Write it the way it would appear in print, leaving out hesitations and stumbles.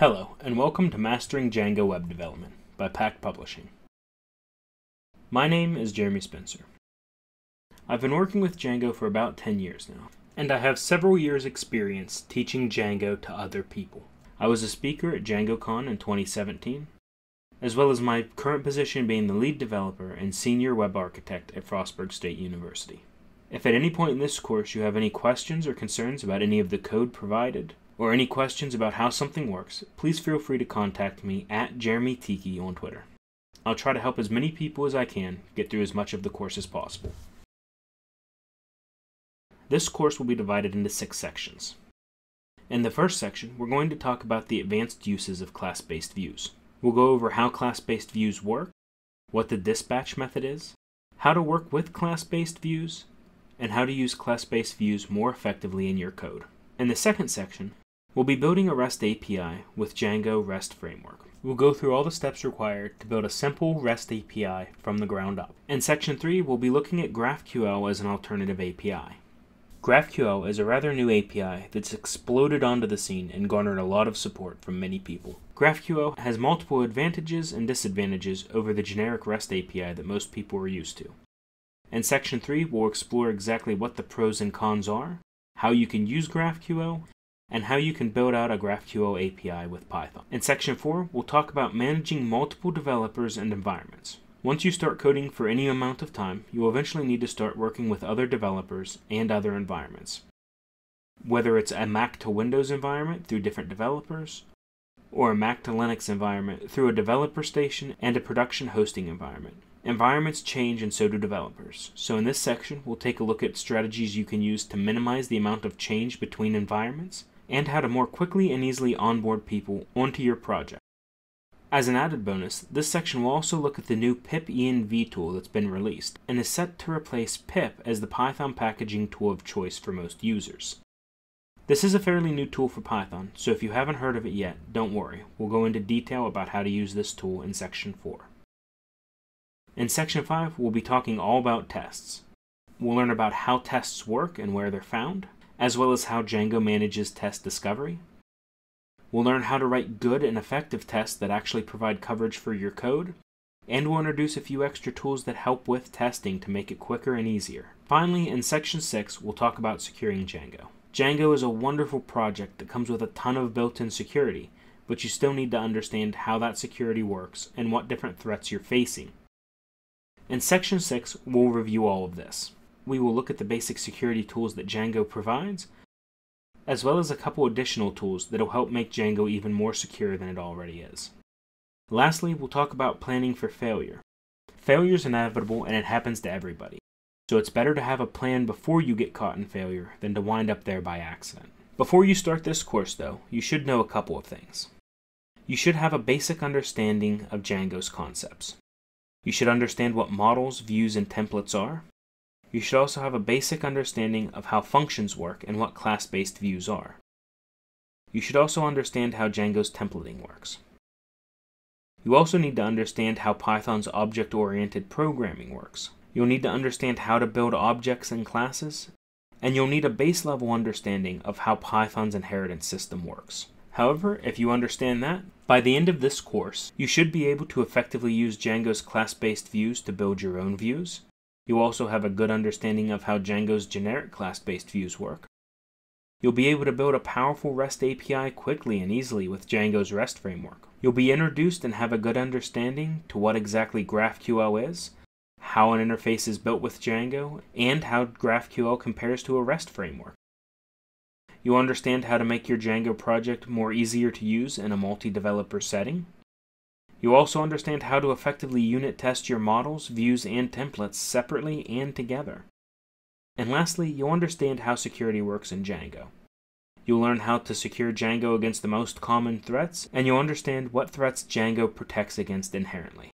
Hello, and welcome to Mastering Django Web Development by Packt Publishing. My name is Jeremy Spencer. I've been working with Django for about 10 years now, and I have several years' experience teaching Django to other people. I was a speaker at DjangoCon in 2017, as well as my current position being the lead developer and senior web architect at Frostburg State University. If at any point in this course you have any questions or concerns about any of the code provided, or any questions about how something works, please feel free to contact me at JeremyTiki on Twitter. I'll try to help as many people as I can get through as much of the course as possible. This course will be divided into 6 sections. In the first section, we're going to talk about the advanced uses of class-based views. We'll go over how class-based views work, what the dispatch method is, how to work with class-based views, and how to use class-based views more effectively in your code. In the second section, we'll be building a REST API with Django REST Framework. We'll go through all the steps required to build a simple REST API from the ground up. In section 3, we'll be looking at GraphQL as an alternative API. GraphQL is a rather new API that's exploded onto the scene and garnered a lot of support from many people. GraphQL has multiple advantages and disadvantages over the generic REST API that most people are used to. In section 3, we'll explore exactly what the pros and cons are, how you can use GraphQL, and how you can build out a GraphQL API with Python. In section 4, we'll talk about managing multiple developers and environments. Once you start coding for any amount of time, you will eventually need to start working with other developers and other environments. Whether it's a Mac to Windows environment through different developers, or a Mac to Linux environment through a developer station and a production hosting environment. Environments change and so do developers. So in this section, we'll take a look at strategies you can use to minimize the amount of change between environments, and how to more quickly and easily onboard people onto your project. As an added bonus, this section will also look at the new pipenv tool that's been released, and is set to replace pip as the Python packaging tool of choice for most users. This is a fairly new tool for Python, so if you haven't heard of it yet, don't worry. We'll go into detail about how to use this tool in section 4. In section 5, we'll be talking all about tests. We'll learn about how tests work and where they're found, as well as how Django manages test discovery. We'll learn how to write good and effective tests that actually provide coverage for your code, and we'll introduce a few extra tools that help with testing to make it quicker and easier. Finally, in section 6, we'll talk about securing Django. Django is a wonderful project that comes with a ton of built-in security, but you still need to understand how that security works and what different threats you're facing. In section 6, we'll review all of this. We will look at the basic security tools that Django provides, as well as a couple additional tools that will help make Django even more secure than it already is. Lastly, we'll talk about planning for failure. Failure is inevitable and it happens to everybody, so it's better to have a plan before you get caught in failure than to wind up there by accident. Before you start this course though, you should know a couple of things. You should have a basic understanding of Django's concepts. You should understand what models, views, and templates are. You should also have a basic understanding of how functions work and what class-based views are. You should also understand how Django's templating works. You also need to understand how Python's object-oriented programming works. You'll need to understand how to build objects and classes, and you'll need a base-level understanding of how Python's inheritance system works. However, if you understand that, by the end of this course, you should be able to effectively use Django's class-based views to build your own views. You'll also have a good understanding of how Django's generic class-based views work. You'll be able to build a powerful REST API quickly and easily with Django's REST framework. You'll be introduced and have a good understanding to what exactly GraphQL is, how an interface is built with Django, and how GraphQL compares to a REST framework. You'll understand how to make your Django project more easier to use in a multi-developer setting. You'll also understand how to effectively unit test your models, views, and templates separately and together. And lastly, you'll understand how security works in Django. You'll learn how to secure Django against the most common threats, and you'll understand what threats Django protects against inherently.